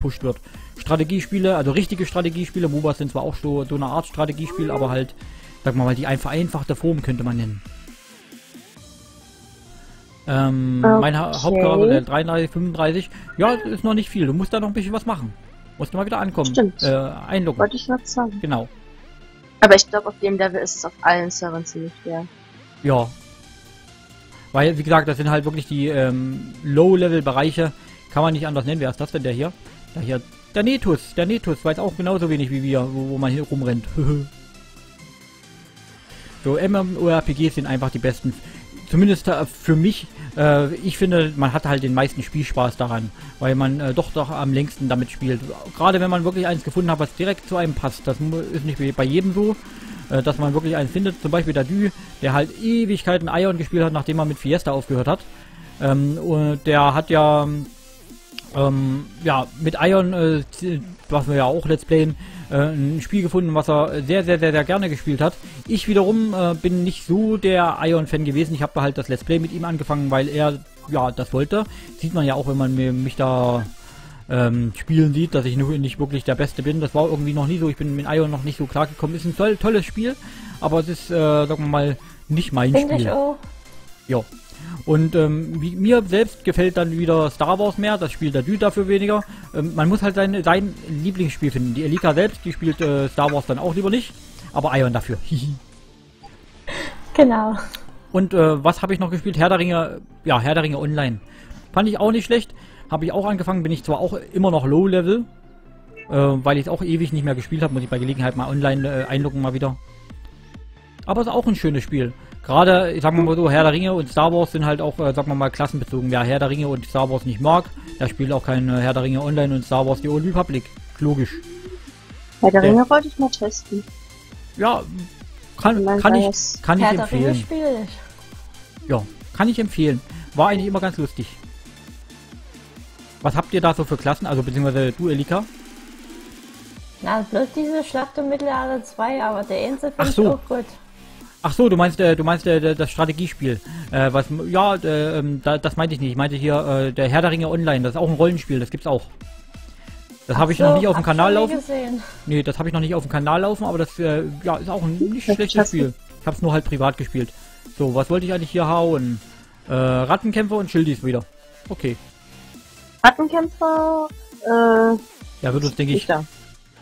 gepusht wird. Strategiespiele, also richtige Strategiespiele, MOBAs sind zwar auch so eine Art Strategiespiel, aber halt, sag mal, die vereinfachte Form könnte man nennen. Okay. Meine Hauptgabe, Level 33, 35, ja, ist noch nicht viel, du musst da noch ein bisschen was machen. Musst du mal wieder ankommen, stimmt. Einloggen. Wollte ich gerade sagen. Genau. Aber ich glaube, auf dem Level ist es auf allen Servern ziemlich schwer. Ja. Weil, wie gesagt, das sind halt wirklich die Low-Level-Bereiche, kann man nicht anders nennen. Wer ist das denn, der hier? Der hier, der Netus weiß auch genauso wenig wie wir, wo man hier rumrennt. So, MMORPGs sind einfach die besten. Zumindest für mich, ich finde, man hat halt den meisten Spielspaß daran, weil man doch am längsten damit spielt. Gerade wenn man wirklich eins gefunden hat, was direkt zu einem passt. Das ist nicht bei jedem so, dass man wirklich eins findet. Zum Beispiel der Dü, der halt Ewigkeiten Aion gespielt hat, nachdem er mit Fiesta aufgehört hat. Und der hat ja, mit Aion, was wir ja auch Let's Playen, ein Spiel gefunden, was er sehr, sehr, sehr, sehr gerne gespielt hat. Ich wiederum bin nicht so der Aion-Fan gewesen. Ich habe halt das Let's Play mit ihm angefangen, weil er, ja, das wollte. Sieht man ja auch, wenn man mich da spielen sieht, dass ich nicht wirklich der Beste bin. Das war irgendwie noch nie so. Ich bin mit Aion noch nicht so klar gekommen. Ist ein tolles Spiel, aber es ist, sagen wir mal, nicht mein Spiel. Ja. Und mir selbst gefällt dann wieder Star Wars mehr, das spielt der Dude dafür weniger. Man muss halt sein Lieblingsspiel finden. Die Elika selbst, die spielt Star Wars dann auch lieber nicht, aber Aion dafür. Genau. Und was habe ich noch gespielt? Herr der Ringe, ja, Herr der Ringe Online. Fand ich auch nicht schlecht, habe ich auch angefangen, bin ich zwar auch immer noch Low-Level, weil ich es auch ewig nicht mehr gespielt habe, muss ich bei Gelegenheit mal online einloggen mal wieder. Aber es ist auch ein schönes Spiel. Gerade, ich sag mal so, Herr der Ringe und Star Wars sind halt auch, sagen wir mal, klassenbezogen. Wer Herr der Ringe und Star Wars nicht mag, der spielt auch kein Herr der Ringe Online und Star Wars The Old Republic. Logisch. Herr der Ringe wollte ich mal testen. Ja, kann ich empfehlen. Herr der Ringe spiel. Ja, kann ich empfehlen. War eigentlich immer ganz lustig. Was habt ihr da so für Klassen, also beziehungsweise du, Elika? Na, bloß diese Schlacht um Mittelerde 2, aber der Einzel finde ich auch gut. Ach so, du meinst das Strategiespiel. Das meinte ich nicht. Ich meinte hier der Herr der Ringe Online. Das ist auch ein Rollenspiel. Das gibt's auch. Das habe ich noch nicht auf dem Kanal laufen. Gesehen. Nee, das habe ich noch nicht auf dem Kanal laufen. Aber das ist auch ein nicht schlechtes Spiel. Ich habe es nur halt privat gespielt. So, was wollte ich eigentlich hier hauen? Rattenkämpfer und Schildis wieder. Okay. Rattenkämpfer. Ja, wird uns denke ich.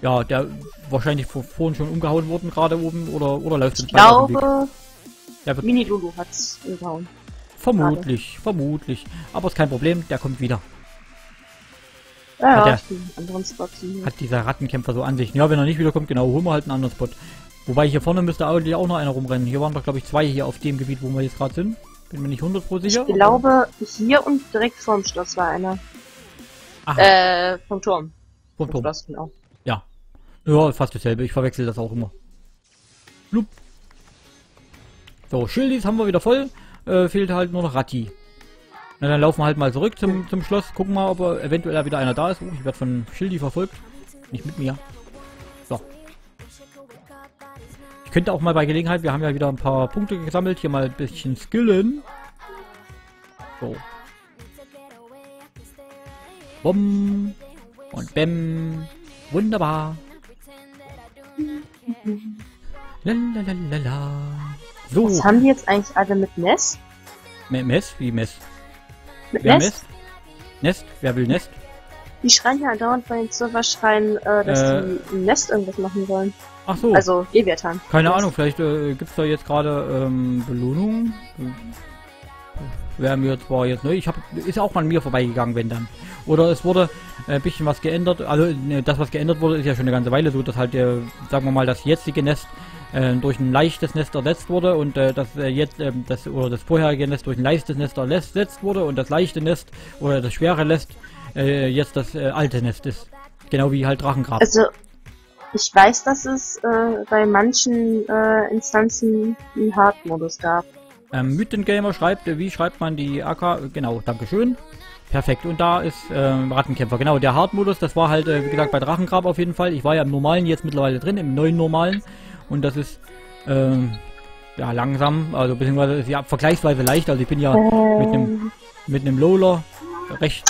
Ja, der wahrscheinlich vorhin schon umgehauen worden gerade oben oder läuft es weiter auf dem Weg? Ich glaube, Mini-Lulu hat's umgehauen. Vermutlich. Aber ist kein Problem, der kommt wieder. Ja, hat dieser Rattenkämpfer so an sich. Ja, wenn er nicht wiederkommt, genau, holen wir halt einen anderen Spot. Wobei hier vorne müsste eigentlich auch noch einer rumrennen. Hier waren doch, glaube ich, zwei hier auf dem Gebiet, wo wir jetzt gerade sind. Bin mir nicht 100% sicher. Ich glaube, hier und direkt vorm Schloss war einer. Aha. Vom Turm. Vom Schloss, genau. Ja. Ja, fast dasselbe. Ich verwechsel das auch immer. Blub. So, Schildis haben wir wieder voll. Fehlt halt nur noch Ratti. Na, dann laufen wir halt mal zurück zum Schloss. Gucken mal, ob eventuell wieder einer da ist. Oh, ich werde von Schildi verfolgt. Nicht mit mir. So. Ich könnte auch mal bei Gelegenheit, wir haben ja wieder ein paar Punkte gesammelt. Hier mal ein bisschen skillen. So. Bom. Und bäm. Wunderbar. Lalalala. So. Was haben die jetzt eigentlich alle mit Nest? Mess? Wie Mess? Mit wer Nest? Nest? Wer will Nest? Die schreien ja andauernd bei den Server schreien, dass die im Nest irgendwas machen wollen. Ach so. Also, Gewehrtan. Keine Ahnung, vielleicht gibt's da jetzt gerade Belohnungen. Wäre mir zwar jetzt neu, ist auch an mir vorbeigegangen, wenn dann. Oder es wurde ein bisschen was geändert, also das was geändert wurde ist ja schon eine ganze Weile so, dass halt sagen wir mal das jetzige Nest durch ein leichtes Nest ersetzt wurde und das vorherige Nest durch ein leichtes Nest ersetzt wurde und das leichte Nest oder das schwere Nest jetzt das alte Nest ist. Genau wie halt Drachengrab. Also ich weiß, dass es bei manchen Instanzen einen Hard-Modus gab. MythenGamer schreibt, wie schreibt man die AK? Genau, dankeschön. Perfekt, und da ist Rattenkämpfer. Genau, der Hard-Modus, das war halt, wie gesagt, bei Drachengrab auf jeden Fall. Ich war ja im normalen jetzt mittlerweile drin, im neuen normalen. Und das ist, ja, langsam, also beziehungsweise, ja, vergleichsweise leicht. Also ich bin ja mit einem Lowler recht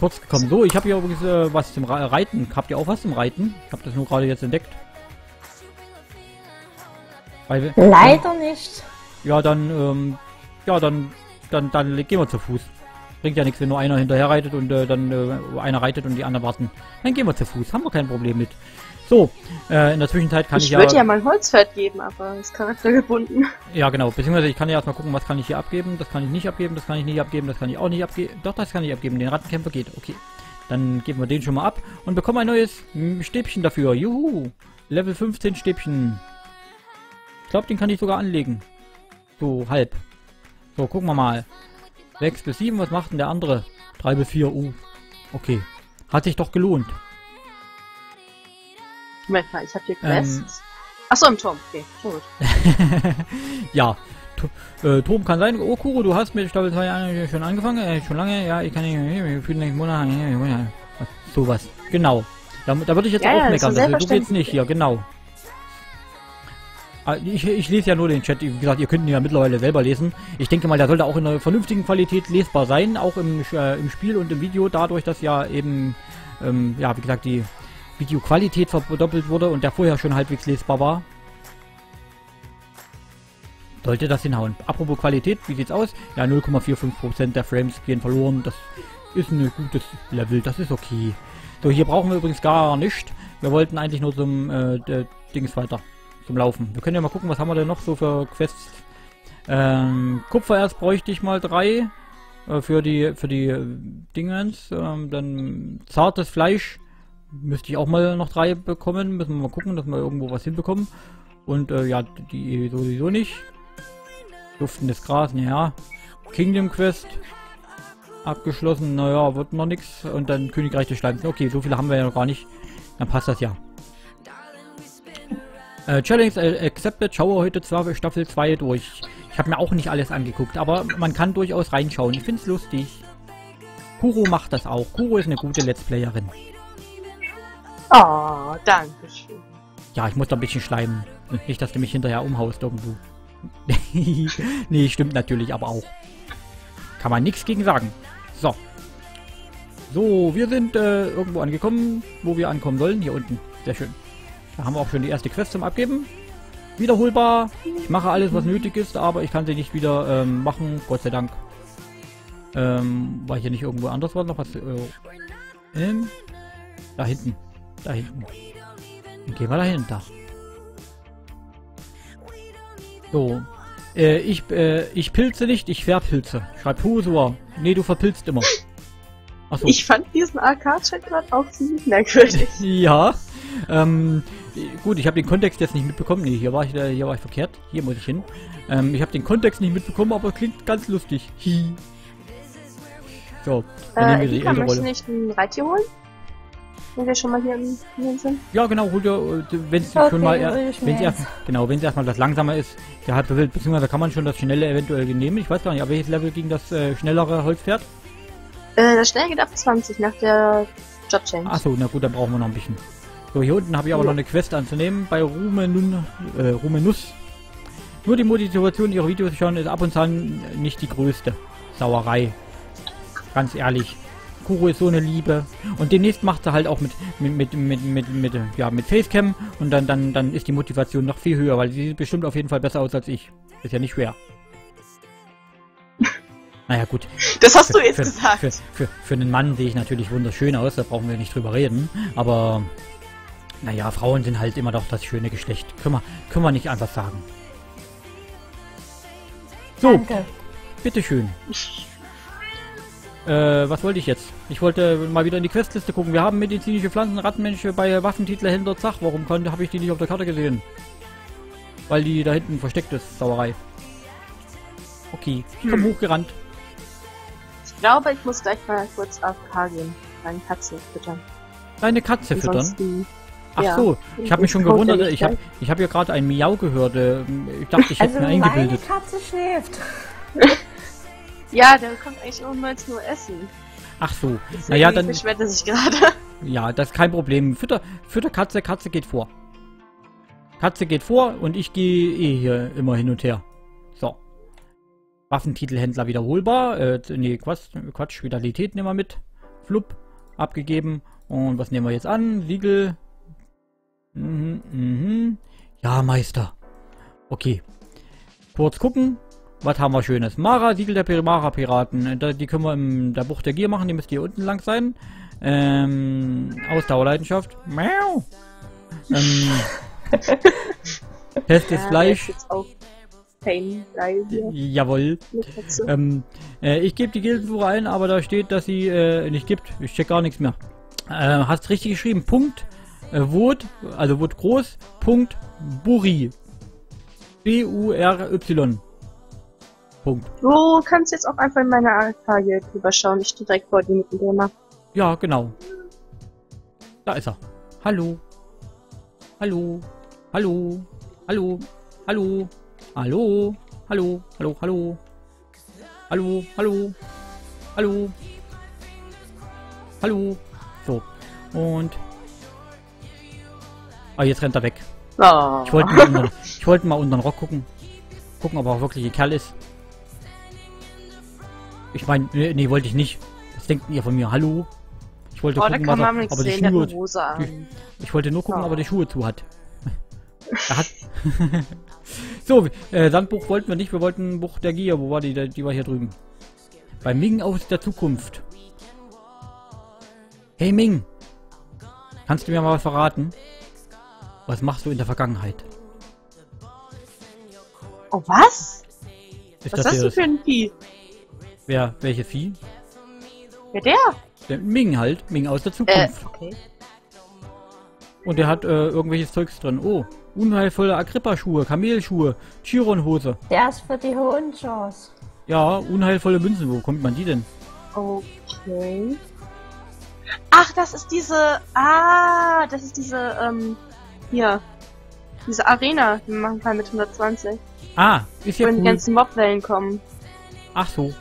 kurz gekommen. So, ich habe hier übrigens was zum Reiten. Habt ihr auch was zum Reiten? Ich habe das nur gerade jetzt entdeckt. Weil, leider nicht. Ja, dann, dann gehen wir zu Fuß. Bringt ja nichts, wenn nur einer hinterher reitet und einer reitet und die anderen warten. Dann gehen wir zu Fuß, haben wir kein Problem mit. So, in der Zwischenzeit kann ich ja... Ich würde ja mein Holzpferd geben, aber ist charaktergebunden. Ja, genau. Beziehungsweise ich kann ja erstmal gucken, was kann ich hier abgeben. Das kann ich nicht abgeben, das kann ich nicht abgeben, das kann ich auch nicht abgeben. Doch, das kann ich abgeben. Den Rattenkämpfer geht. Okay. Dann geben wir den schon mal ab und bekommen ein neues Stäbchen dafür. Juhu! Level 15 Stäbchen. Ich glaube, den kann ich sogar anlegen. So, halb. So, gucken wir mal. 6 bis 7, was macht denn der andere? 3 bis 4, okay. Hat sich doch gelohnt. Moment mal, ich habe hier Quests. Achso, im Turm. Okay, gut. Ja, Turm kann sein. Oh, Kuro, du hast mit Staffel 2 schon angefangen. Schon lange. Ja, ich kann nicht. Für den nächsten Monat. Sowas. Genau. Da würde ich jetzt auch meckern. Du geht's nicht hier, genau. Ich lese ja nur den Chat. Wie gesagt, ihr könnt ihn ja mittlerweile selber lesen. Ich denke mal, der sollte auch in einer vernünftigen Qualität lesbar sein. Auch im Spiel und im Video. Dadurch, dass ja eben, ja, wie gesagt, die Videoqualität verdoppelt wurde und der vorher schon halbwegs lesbar war. Sollte das hinhauen. Apropos Qualität, wie sieht's aus? Ja, 0,45% der Frames gehen verloren. Das ist ein gutes Level, das ist okay. So, hier brauchen wir übrigens gar nicht. Wir wollten eigentlich nur zum Dings weiter, zum Laufen. Wir können ja mal gucken, was haben wir denn noch so für Quests. Kupfererz bräuchte ich mal 3 für die Dingens. Dann zartes Fleisch. Müsste ich auch mal noch 3 bekommen. Müssen wir mal gucken, dass wir irgendwo was hinbekommen. Und ja, die sowieso nicht. Duftendes Gras, naja. Kingdom Quest. Abgeschlossen, naja, wird noch nichts. Und dann Königreich des Schleims. Okay, so viele haben wir ja noch gar nicht. Dann passt das ja. Challenge accepted. Schaue heute zwar Staffel 2 durch. Ich habe mir auch nicht alles angeguckt, aber man kann durchaus reinschauen. Ich finde es lustig. Kuro macht das auch. Kuro ist eine gute Let's Playerin. Oh, danke schön. Ja, ich muss da ein bisschen schleimen. Nicht, dass du mich hinterher umhaust irgendwo. Nee, stimmt natürlich, aber auch. Kann man nichts gegen sagen. So. So, wir sind irgendwo angekommen, wo wir ankommen sollen. Hier unten. Sehr schön. Da haben wir auch schon die erste Quest zum Abgeben. Wiederholbar. Ich mache alles, was nötig ist, aber ich kann sie nicht wieder machen. Gott sei Dank. War hier nicht irgendwo anders war noch was? Da hinten. Da hinten. Dann gehen wir dahinter. So. Ich pilze nicht, ich verpilze. Schreibt Husua. Nee, du verpilzt immer. Achso. Ich fand diesen AK-Chat gerade auch ziemlich merkwürdig. Ja. Gut, ich habe den Kontext jetzt nicht mitbekommen. Nee, hier war ich verkehrt. Hier muss ich hin. Ich habe den Kontext nicht mitbekommen, aber klingt ganz lustig. Hi. So. Dann nehmen wir die Elika, möchtest du nicht ein Reittier holen? Wenn wir schon mal hier im sind? Ja, genau, holt ihr, wenn es okay, schon mal genau, wenn es erstmal das langsamer ist, der hat bewegt, beziehungsweise kann man schon das schnelle eventuell nehmen. Ich weiß gar nicht, aber welches Level ging das schnellere Holzpferd? Das schnell geht ab 20 nach der Job Change. Achso, na gut, dann brauchen wir noch ein bisschen. So, hier unten habe ich aber noch eine Quest anzunehmen bei Rumenus. Nur die Motivation ihrer Videos schon ist ab und an nicht die größte Sauerei. Ganz ehrlich. Kuro ist so eine Liebe und demnächst macht er halt auch mit Facecam und dann ist die Motivation noch viel höher, weil sie sieht bestimmt auf jeden Fall besser aus als ich. Ist ja nicht schwer. Naja gut. Das hast du jetzt gesagt. Für einen Mann sehe ich natürlich wunderschön aus, da brauchen wir nicht drüber reden, aber naja, Frauen sind halt immer doch das schöne Geschlecht. Können wir nicht anders sagen. So, danke. Bitteschön. Was wollte ich jetzt? Ich wollte mal wieder in die Questliste gucken. Wir haben medizinische Pflanzen, Rattenmensche bei Waffentitlerhändler Zach. Warum habe ich die nicht auf der Karte gesehen? Weil die da hinten versteckt ist. Sauerei. Okay, ich komme hochgerannt. Ich glaube, ich muss gleich mal kurz auf K gehen. Meine Katze füttern. Deine Katze füttern? Ach so, ja, ich habe mich schon gewundert. Ich hab hier gerade ein Miau gehört. Ich dachte, ich hätte mir eingebildet. Meine Katze schläft. Ja, der kommt eigentlich immer nur essen. Ach so. Naja, dann beschwert er sich gerade. Ja, das ist kein Problem. Fütter Katze, Katze geht vor. Katze geht vor und ich gehe hier immer hin und her. So. Waffentitelhändler wiederholbar. Nee, Quatsch, Vitalität nehmen wir mit. flupp, abgegeben. Und was nehmen wir jetzt an? Siegel. Ja, Meister. Okay. Kurz gucken. Was haben wir Schönes? Mara, Siegel der Mara-Piraten. Die können wir in der Bucht der Gier machen. Die müsste hier unten lang sein. Ausdauerleidenschaft. Miau. Test ist Fleisch. Jawohl. Ich gebe die Gildensuche ein, aber da steht, dass sie nicht gibt. Ich check gar nichts mehr. Hast richtig geschrieben. Punkt. Wot, also Wot groß. Punkt. Buri. B-U-R-Y. Punkt. Du kannst jetzt auch einfach in meine Arcade drüber schauen. Ich stehe direkt vor dir mit dem Gamer. Ja, genau. Da ist er. Hallo. Hallo. Hallo. Hallo. Hallo. Hallo. Hallo. Hallo. Hallo. Hallo. Hallo. Hallo. Hallo. So. Und... Ah, jetzt rennt er weg. Oh. Ich wollte mal, unseren Rock gucken. Gucken, ob er auch wirklich ein Kerl ist. Ich meine, nee, wollte ich nicht. Was denkt ihr von mir? Hallo? Ich wollte gucken, was er, ob er die Schuhe... Ich wollte nur gucken, ob er die Schuhe zu hat. Er hat... So, Sandbuch wollten wir nicht. Wir wollten Buch der Gier. Wo war die? Die war hier drüben. Bei Ming aus der Zukunft. Hey Ming! Kannst du mir mal was verraten? Was machst du in der Vergangenheit? Oh, was? Was hast du für ein Vieh? Wer? Welche Vieh? Ja, der Ming halt. Ming aus der Zukunft. Okay. Und der hat irgendwelches Zeugs drin. Oh, unheilvolle Agrippa-Schuhe, Kamelschuhe, Chiron-Hose. Der ist für die hohen Chance. Ja, unheilvolle Münzen. Wo kommt man die denn? Okay. Ach, das ist diese... Ah, das ist diese... Hier. Diese Arena, die man machen kann mit 120. Ah, ist ja cool. Wenn die ganzen Mobwellen kommen. Ach so.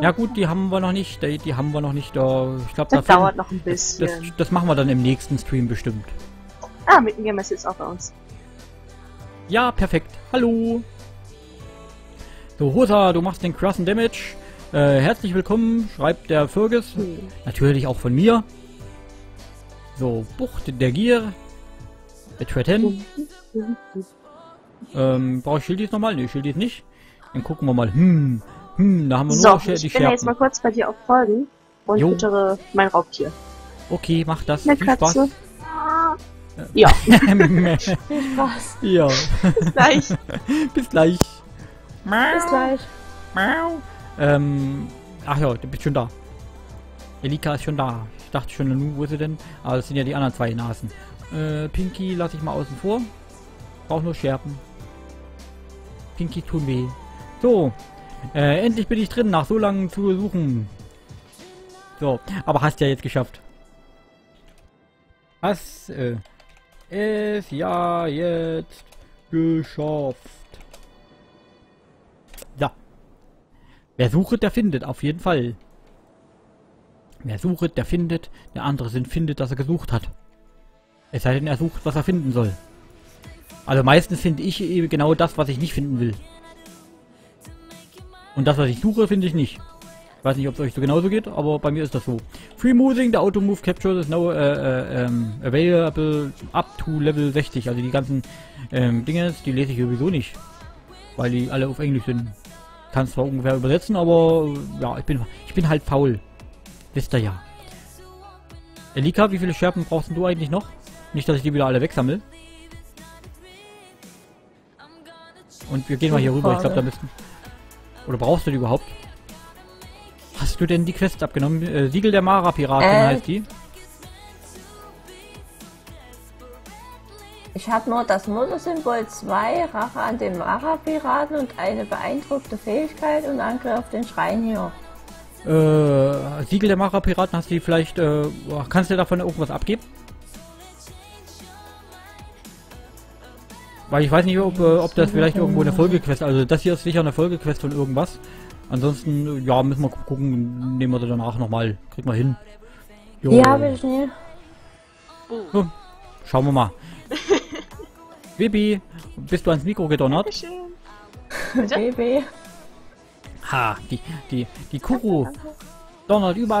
Ja gut, die haben wir noch nicht. Die haben wir noch nicht. Ich glaube, das dauert noch ein bisschen. Das machen wir dann im nächsten Stream bestimmt. Ah, MythenGamer ist auch bei uns. Ja, perfekt. Hallo. So, Husua, du machst den krassen Damage. Herzlich willkommen, schreibt der Fergus. Natürlich auch von mir. So, Bucht der Gier. Betreten. Brauche ich Schildis nochmal? Ne, Schildis nicht. Dann gucken wir mal. Da haben wir nur noch die Scherpen. Ich bin ja jetzt mal kurz bei dir auf Folgen und füttere mein Raubtier. Okay, mach das. Viel Spaß. Ja. Viel Spaß. Ja. Bis gleich. Bis gleich. Bis gleich. Ach ja, du bist schon da. Elika ist schon da. Ich dachte schon, wo ist sie denn? Aber das sind ja die anderen zwei Nasen. Pinky lasse ich mal außen vor. Brauch nur Scherpen. Pinky tun weh. So. Endlich bin ich drin, nach so langem zu suchen. So, aber hast ja jetzt geschafft. Hast es ja jetzt geschafft. Ja. Wer sucht, der findet, auf jeden Fall. Wer sucht, der findet. Der andere findet, dass er gesucht hat. Es sei denn, er sucht, was er finden soll. Also meistens finde ich eben genau das, was ich nicht finden will. Und das, was ich suche, finde ich nicht. Ich weiß nicht, ob es euch so genauso geht, aber bei mir ist das so. Free Moving, the Auto-Move Capture is now available up to Level 60. Also die ganzen Dinge, die lese ich sowieso nicht. Weil die alle auf Englisch sind. Ich kann es zwar ungefähr übersetzen, aber ja, ich bin halt faul. Wisst ihr ja. Elika, wie viele Scherpen brauchst du eigentlich noch? Nicht, dass ich die wieder alle wegsammle. Und wir gehen mal hier rüber. Ich glaube, da müssten... Oder brauchst du die überhaupt? Hast du denn die Quest abgenommen? Siegel der Mara-Piraten heißt die. Ich habe nur das Motorsymbol 2, Rache an den Mara-Piraten und eine beeindruckte Fähigkeit und Angriff auf den Schrein hier. Siegel der Mara-Piraten hast du die vielleicht... kannst du davon irgendwas abgeben? Weil ich weiß nicht, ob das vielleicht irgendwo eine Folgequest... Also das hier ist sicher eine Folgequest von irgendwas. Ansonsten, ja, müssen wir gucken. Nehmen wir sie danach nochmal. Kriegen wir hin. Jo. Ja, will ich nicht. So, schauen wir mal. Bibi, bist du ans Mikro gedonnert? Bibi. Ha, die Kuro donnert überall.